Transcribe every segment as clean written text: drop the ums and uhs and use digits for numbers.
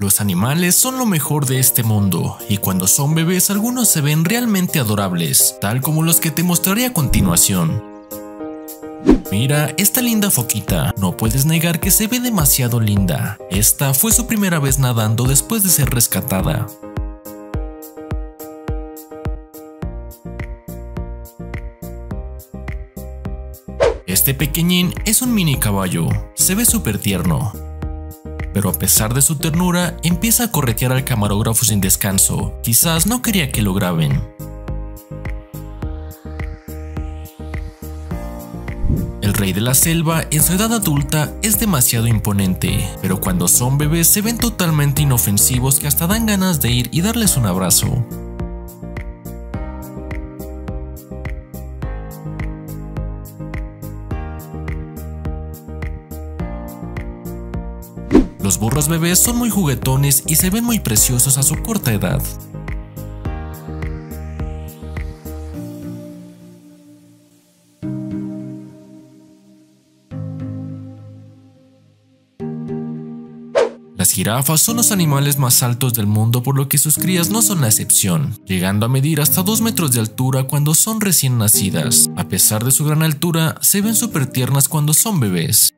Los animales son lo mejor de este mundo, y cuando son bebés algunos se ven realmente adorables, tal como los que te mostraré a continuación. Mira esta linda foquita, no puedes negar que se ve demasiado linda. Esta fue su primera vez nadando después de ser rescatada. Este pequeñín es un mini caballo, se ve súper tierno. Pero a pesar de su ternura, empieza a corretear al camarógrafo sin descanso, quizás no quería que lo graben. El rey de la selva en su edad adulta es demasiado imponente, pero cuando son bebés se ven totalmente inofensivos que hasta dan ganas de ir y darles un abrazo. Los burros bebés son muy juguetones y se ven muy preciosos a su corta edad. Las jirafas son los animales más altos del mundo, por lo que sus crías no son la excepción, llegando a medir hasta 2 metros de altura cuando son recién nacidas. A pesar de su gran altura, se ven súper tiernas cuando son bebés.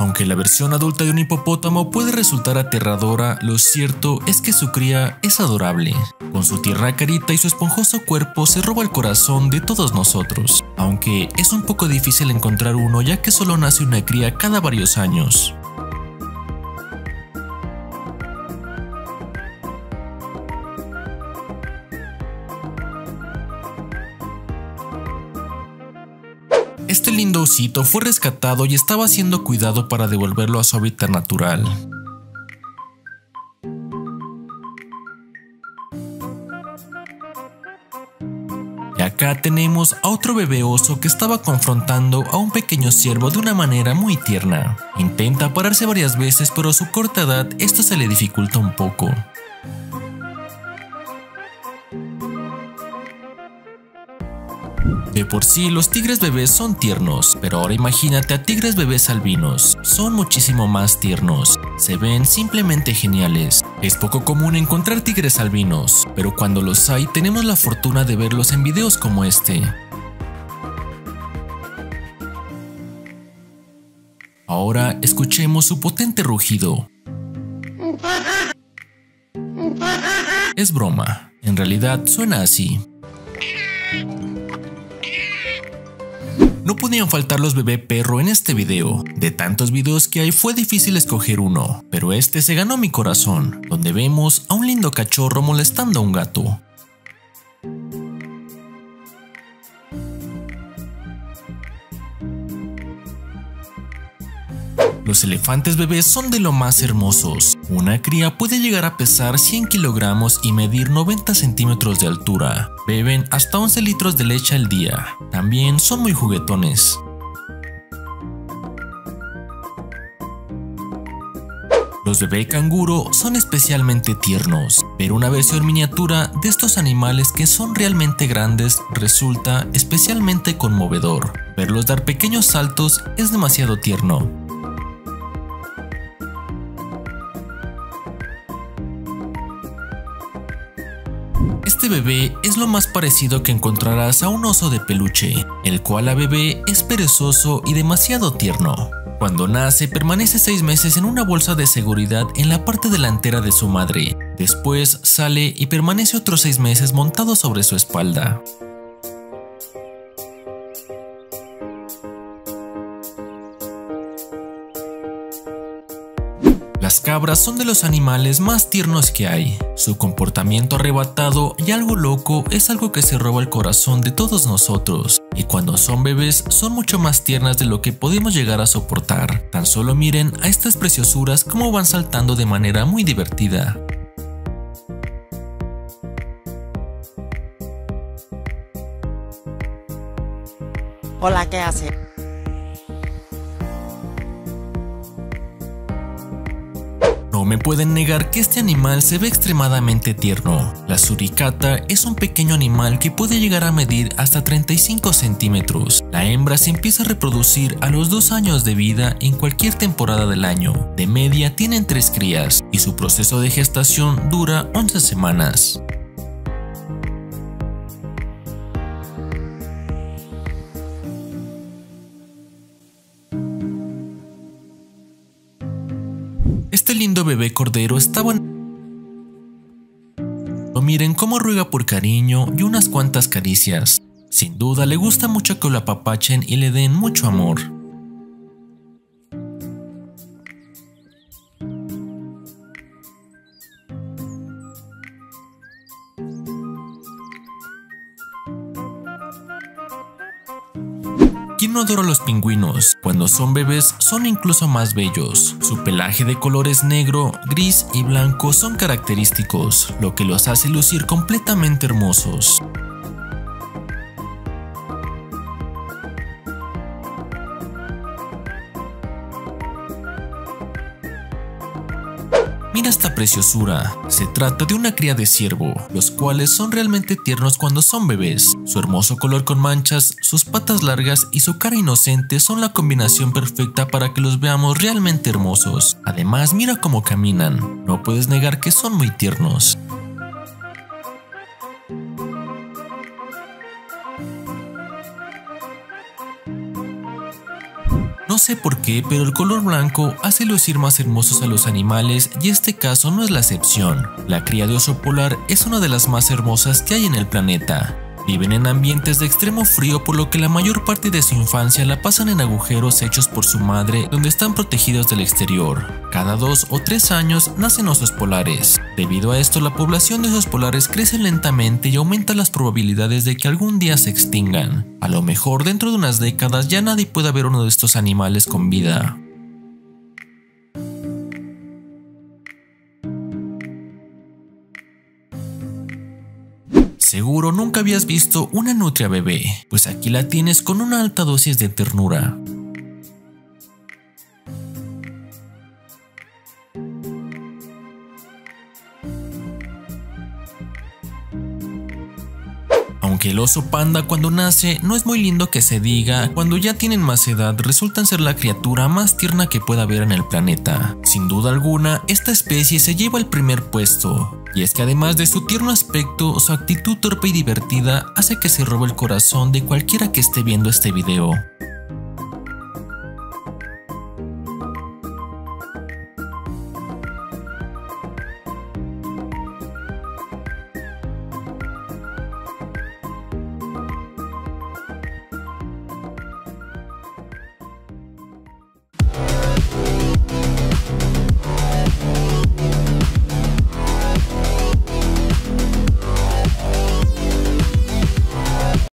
Aunque la versión adulta de un hipopótamo puede resultar aterradora, lo cierto es que su cría es adorable. Con su tierna carita y su esponjoso cuerpo se roba el corazón de todos nosotros, aunque es un poco difícil encontrar uno ya que solo nace una cría cada varios años. Este lindo osito fue rescatado y estaba siendo cuidado para devolverlo a su hábitat natural. Y acá tenemos a otro bebé oso que estaba confrontando a un pequeño ciervo de una manera muy tierna. Intenta pararse varias veces, pero a su corta edad esto se le dificulta un poco. De por sí, los tigres bebés son tiernos, pero ahora imagínate a tigres bebés albinos. Son muchísimo más tiernos, se ven simplemente geniales. Es poco común encontrar tigres albinos, pero cuando los hay tenemos la fortuna de verlos en videos como este. Ahora escuchemos su potente rugido. Es broma, en realidad suena así. No podían faltar los bebé perro en este video. De tantos videos que hay fue difícil escoger uno, pero este se ganó mi corazón, donde vemos a un lindo cachorro molestando a un gato. Los elefantes bebés son de lo más hermosos. Una cría puede llegar a pesar 100 kilogramos y medir 90 centímetros de altura. Beben hasta 11 litros de leche al día. También son muy juguetones. Los bebé canguro son especialmente tiernos, pero una versión miniatura de estos animales que son realmente grandes resulta especialmente conmovedor. Verlos dar pequeños saltos es demasiado tierno. Este bebé es lo más parecido que encontrarás a un oso de peluche, el cual a bebé es perezoso y demasiado tierno. Cuando nace permanece 6 meses en una bolsa de seguridad en la parte delantera de su madre, después sale y permanece otros 6 meses montado sobre su espalda. Las cabras son de los animales más tiernos que hay. Su comportamiento arrebatado y algo loco es algo que se roba el corazón de todos nosotros. Y cuando son bebés son mucho más tiernas de lo que podemos llegar a soportar. Tan solo miren a estas preciosuras cómo van saltando de manera muy divertida. Hola, ¿qué hace? No me pueden negar que este animal se ve extremadamente tierno. La suricata es un pequeño animal que puede llegar a medir hasta 35 centímetros. La hembra se empieza a reproducir a los 2 años de vida en cualquier temporada del año. De media tienen 3 crías y su proceso de gestación dura 11 semanas. Este lindo bebé cordero estaba miren cómo ruega por cariño y unas cuantas caricias. Sin duda le gusta mucho que lo apapachen y le den mucho amor. ¿Quién no adora los pingüinos? Cuando son bebés son incluso más bellos. Su pelaje de colores negro, gris y blanco son característicos, lo que los hace lucir completamente hermosos. Mira esta preciosura, se trata de una cría de ciervo, los cuales son realmente tiernos cuando son bebés. Su hermoso color con manchas, sus patas largas y su cara inocente son la combinación perfecta para que los veamos realmente hermosos. Además, mira cómo caminan, no puedes negar que son muy tiernos. No sé por qué, pero el color blanco hace lucir más hermosos a los animales y este caso no es la excepción. La cría de oso polar es una de las más hermosas que hay en el planeta. Viven en ambientes de extremo frío, por lo que la mayor parte de su infancia la pasan en agujeros hechos por su madre, donde están protegidos del exterior. Cada 2 o 3 años nacen osos polares. Debido a esto, la población de osos polares crece lentamente y aumenta las probabilidades de que algún día se extingan. A lo mejor dentro de unas décadas ya nadie pueda ver uno de estos animales con vida. Seguro nunca habías visto una nutria bebé, pues aquí la tienes con una alta dosis de ternura. Aunque el oso panda cuando nace no es muy lindo que se diga, cuando ya tienen más edad resultan ser la criatura más tierna que pueda haber en el planeta. Sin duda alguna, esta especie se lleva el primer puesto, y es que además de su tierno aspecto, su actitud torpe y divertida hace que se robe el corazón de cualquiera que esté viendo este video.